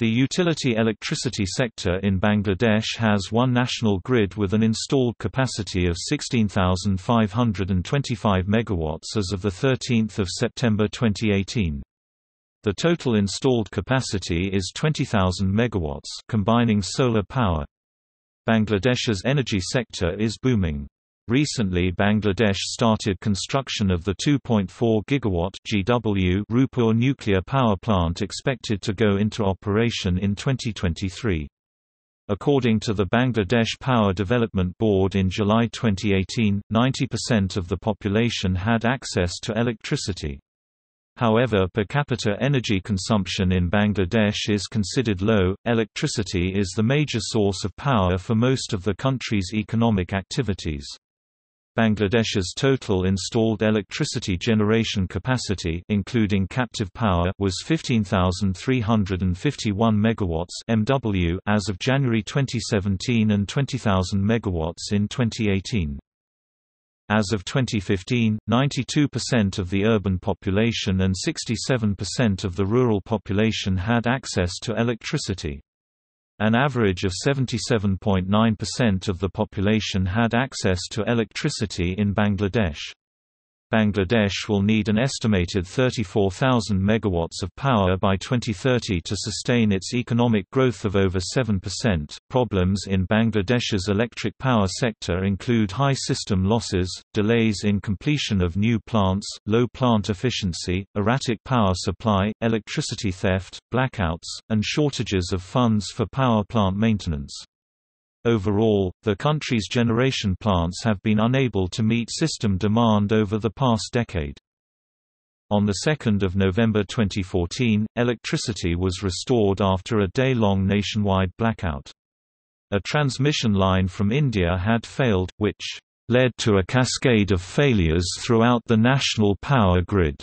The utility electricity sector in Bangladesh has one national grid with an installed capacity of 16,525 MW as of 13 September 2018. The total installed capacity is 20,000 MW combining solar power. Bangladesh's energy sector is booming. Recently, Bangladesh started construction of the 2.4 gigawatt (GW) Rooppur Nuclear Power Plant, expected to go into operation in 2023. According to the Bangladesh Power Development Board, in July 2018, 90% of the population had access to electricity. However, per capita energy consumption in Bangladesh is considered low. Electricity is the major source of power for most of the country's economic activities. Bangladesh's total installed electricity generation capacity, including captive power, was 15,351 MW (MW) as of January 2017 and 20,000 MW in 2018. As of 2015, 92% of the urban population and 67% of the rural population had access to electricity. An average of 77.9% of the population had access to electricity in Bangladesh. Bangladesh will need an estimated 34,000 megawatts of power by 2030 to sustain its economic growth of over 7%. Problems in Bangladesh's electric power sector include high system losses, delays in completion of new plants, low plant efficiency, erratic power supply, electricity theft, blackouts, and shortages of funds for power plant maintenance. Overall, the country's generation plants have been unable to meet system demand over the past decade. On 2 November 2014, electricity was restored after a day-long nationwide blackout. A transmission line from India had failed, which led to a cascade of failures throughout the national power grid,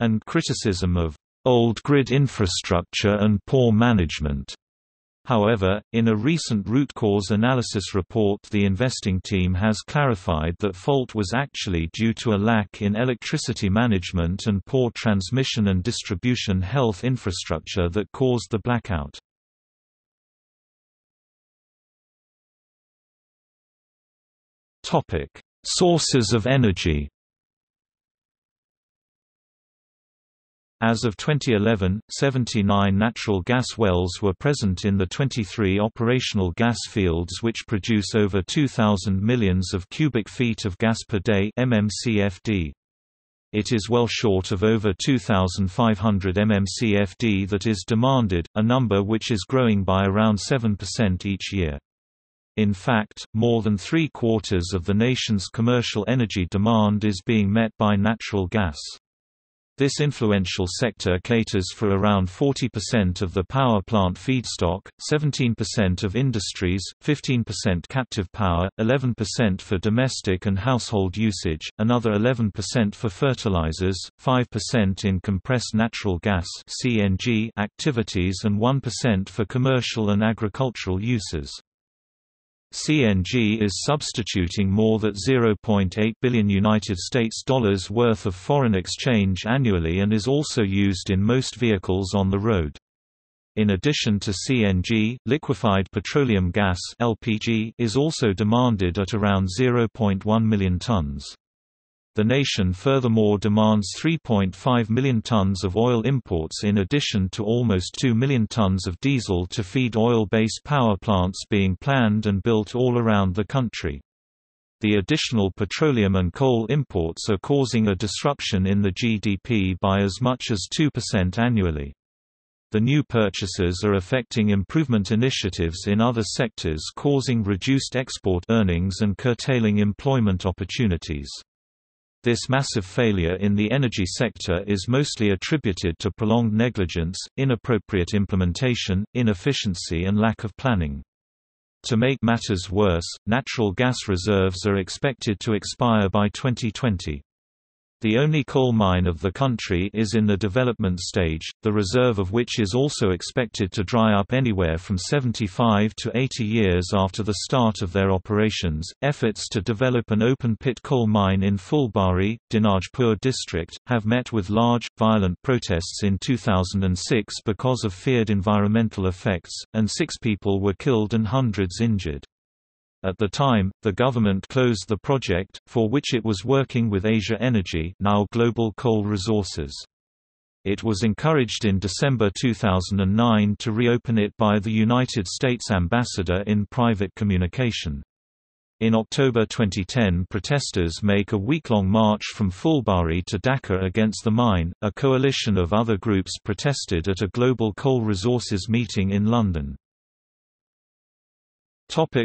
and criticism of old grid infrastructure and poor management. However, in a recent root cause analysis report, the investing team has clarified that fault was actually due to a lack in electricity management and poor transmission and distribution health infrastructure that caused the blackout. Topic: Sources of energy. As of 2011, 79 natural gas wells were present in the 23 operational gas fields, which produce over 2,000 millions of cubic feet of gas per day (mmcfd). It is well short of over 2,500 mmcfd that is demanded, a number which is growing by around 7% each year. In fact, more than three-quarters of the nation's commercial energy demand is being met by natural gas. This influential sector caters for around 40% of the power plant feedstock, 17% of industries, 15% captive power, 11% for domestic and household usage, another 11% for fertilizers, 5% in compressed natural gas (CNG) activities and 1% for commercial and agricultural uses. CNG is substituting more than $0.8 billion worth of foreign exchange annually and is also used in most vehicles on the road. In addition to CNG, liquefied petroleum gas (LPG) is also demanded at around 0.1 million tons. The nation furthermore demands 3.5 million tons of oil imports in addition to almost 2 million tons of diesel to feed oil-based power plants being planned and built all around the country. The additional petroleum and coal imports are causing a disruption in the GDP by as much as 2% annually. The new purchases are affecting improvement initiatives in other sectors, causing reduced export earnings and curtailing employment opportunities. This massive failure in the energy sector is mostly attributed to prolonged negligence, inappropriate implementation, inefficiency and lack of planning. To make matters worse, natural gas reserves are expected to expire by 2020. The only coal mine of the country is in the development stage, the reserve of which is also expected to dry up anywhere from 75 to 80 years after the start of their operations. Efforts to develop an open pit coal mine in Fulbari, Dinajpur district, have met with large, violent protests in 2006 because of feared environmental effects, and 6 people were killed and hundreds injured. At the time, the government closed the project, for which it was working with Asia Energy, now Global Coal Resources. It was encouraged in December 2009 to reopen it by the United States ambassador in private communication. In October 2010, protesters make a week-long march from Fulbari to Dhaka against the mine. A coalition of other groups protested at a Global Coal Resources meeting in London.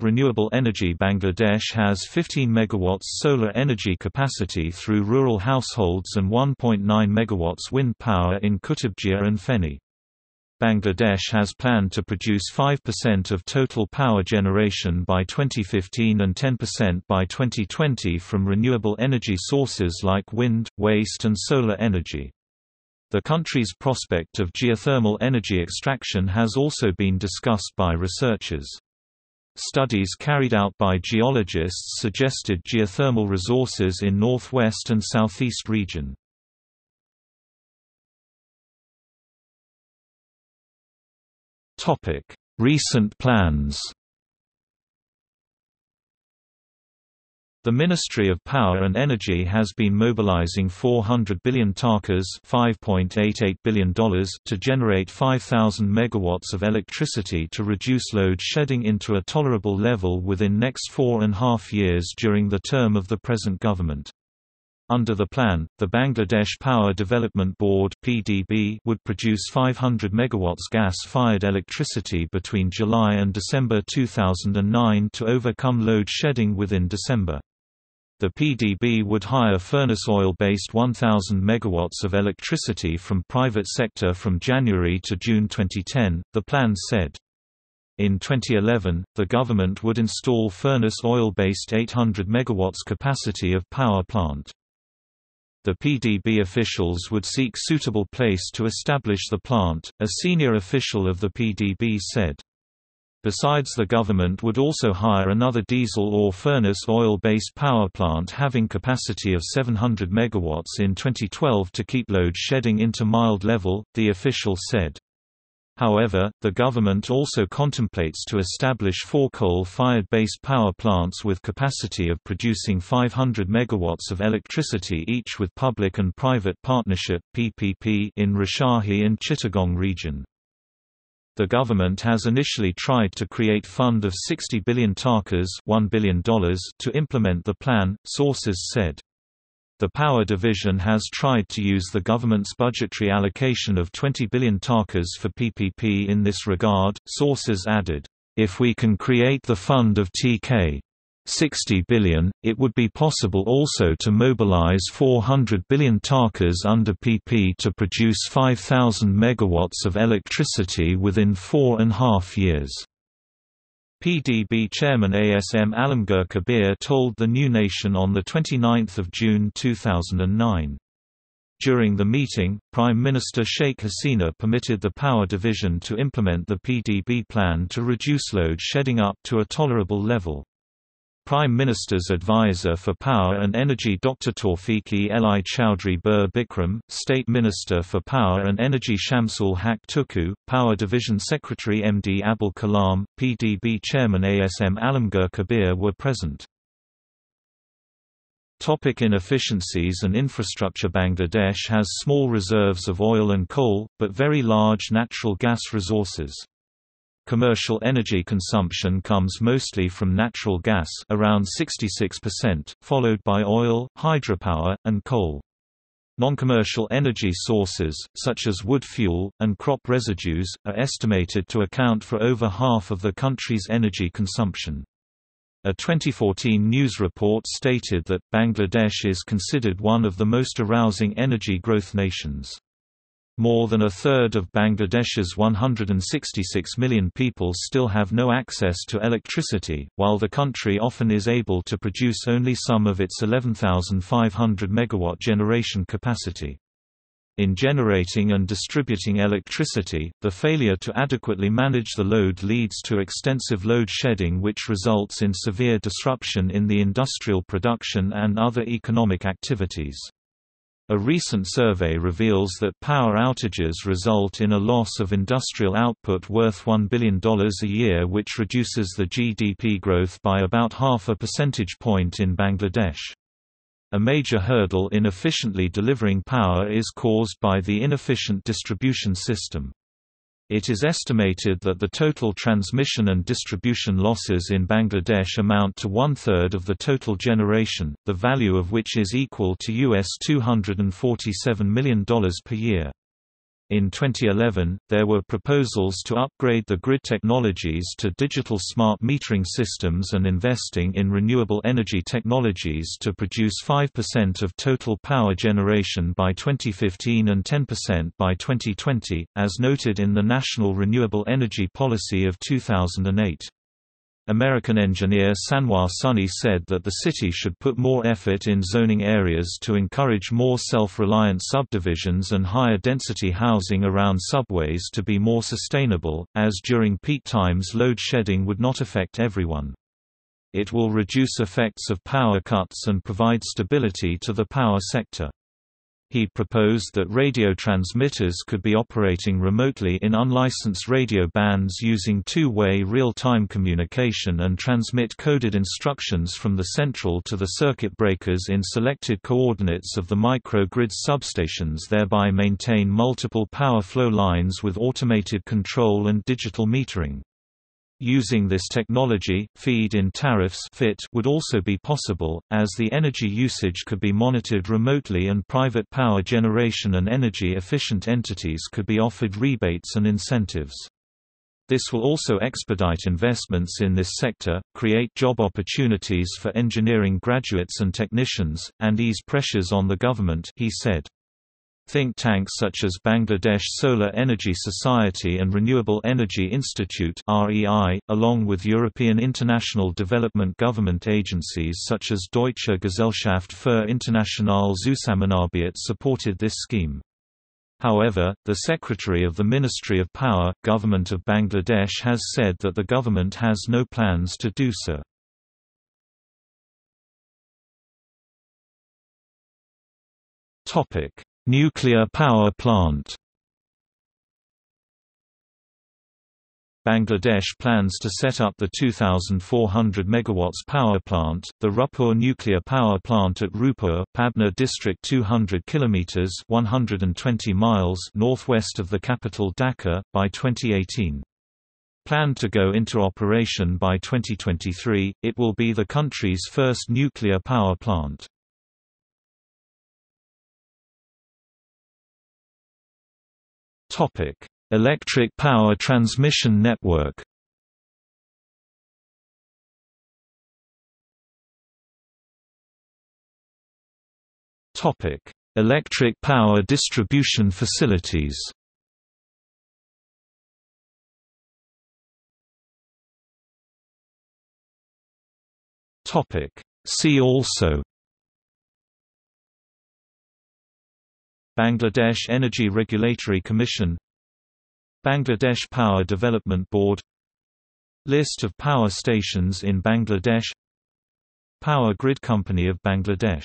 Renewable energy. Bangladesh has 15 MW solar energy capacity through rural households and 1.9 MW wind power in Kutubdia and Feni. Bangladesh has planned to produce 5% of total power generation by 2015 and 10% by 2020 from renewable energy sources like wind, waste and solar energy. The country's prospect of geothermal energy extraction has also been discussed by researchers. Studies carried out by geologists suggested geothermal resources in northwest and southeast region. Topic: Recent plans. The Ministry of Power and Energy has been mobilizing 400 billion takas $5.88 billion to generate 5,000 megawatts of electricity to reduce load shedding into a tolerable level within next 4.5 years during the term of the present government. Under the plan, the Bangladesh Power Development Board (PDB) would produce 500 megawatts gas-fired electricity between July and December 2009 to overcome load shedding within December. The PDB would hire furnace oil-based 1,000 megawatts of electricity from private sector from January to June 2010, the plan said. In 2011, the government would install furnace oil-based 800 megawatts capacity of power plant. The PDB officials would seek suitable place to establish the plant, a senior official of the PDB said. Besides, the government would also hire another diesel or furnace oil-based power plant having capacity of 700 MW in 2012 to keep load shedding into mild level, the official said. However, the government also contemplates to establish 4 coal-fired based power plants with capacity of producing 500 megawatts of electricity each with public and private partnership (PPP) in Rajshahi and Chittagong region. The government has initially tried to create fund of 60 billion takas $1 billion to implement the plan, sources said. The Power Division has tried to use the government's budgetary allocation of 20 billion takas for PPP in this regard, sources added. If we can create the fund of TK 60 billion, it would be possible also to mobilize 400 billion takas under PP to produce 5,000 megawatts of electricity within 4.5 years. PDB Chairman ASM Alamgir Kabir told The New Nation on 29 June 2009. During the meeting, Prime Minister Sheikh Hasina permitted the Power Division to implement the PDB plan to reduce load shedding up to a tolerable level. Prime Minister's Advisor for Power and Energy Dr. Tawfiq Eli Chowdhury Bir Bikram, State Minister for Power and Energy Shamsul Haq Tuku, Power Division Secretary Md Abul Kalam, PDB Chairman ASM Alamgir Kabir were present. Inefficiencies and infrastructure. Bangladesh has small reserves of oil and coal, but very large natural gas resources. Commercial energy consumption comes mostly from natural gas, around 66%, followed by oil, hydropower, and coal. Non-commercial energy sources, such as wood fuel, and crop residues, are estimated to account for over half of the country's energy consumption. A 2014 news report stated that Bangladesh is considered one of the most arousing energy growth nations. More than a third of Bangladesh's 166 million people still have no access to electricity, while the country often is able to produce only some of its 11,500 megawatt generation capacity. In generating and distributing electricity, the failure to adequately manage the load leads to extensive load shedding, which results in severe disruption in the industrial production and other economic activities. A recent survey reveals that power outages result in a loss of industrial output worth $1 billion a year, which reduces the GDP growth by about half a percentage point in Bangladesh. A major hurdle in efficiently delivering power is caused by the inefficient distribution system. It is estimated that the total transmission and distribution losses in Bangladesh amount to one-third of the total generation, the value of which is equal to US$247 million per year. In 2011, there were proposals to upgrade the grid technologies to digital smart metering systems and investing in renewable energy technologies to produce 5% of total power generation by 2015 and 10% by 2020, as noted in the National Renewable Energy Policy of 2008. American engineer Sanwal Sunny said that the city should put more effort in zoning areas to encourage more self-reliant subdivisions and higher density housing around subways to be more sustainable, as during peak times load shedding would not affect everyone. It will reduce effects of power cuts and provide stability to the power sector. He proposed that radio transmitters could be operating remotely in unlicensed radio bands using two-way real-time communication and transmit coded instructions from the central to the circuit breakers in selected coordinates of the micro-grid substations, thereby maintain multiple power flow lines with automated control and digital metering. Using this technology, feed-in tariffs would also be possible, as the energy usage could be monitored remotely and private power generation and energy-efficient entities could be offered rebates and incentives. This will also expedite investments in this sector, create job opportunities for engineering graduates and technicians, and ease pressures on the government, he said. Think tanks such as Bangladesh Solar Energy Society and Renewable Energy Institute (REI), along with European international development government agencies such as Deutsche Gesellschaft für Internationale Zusammenarbeit, supported this scheme. However, the Secretary of the Ministry of Power, Government of Bangladesh, has said that the government has no plans to do so. Nuclear power plant. Bangladesh plans to set up the 2,400 MW power plant, the Rooppur Nuclear Power Plant at Rooppur, Pabna district, 200 km (120 miles) northwest of the capital Dhaka, by 2018. Planned to go into operation by 2023, it will be the country's first nuclear power plant. Electric power transmission network. Electric power distribution facilities. See also: Bangladesh Energy Regulatory Commission, Bangladesh Power Development Board, List of power stations in Bangladesh, Power Grid Company of Bangladesh.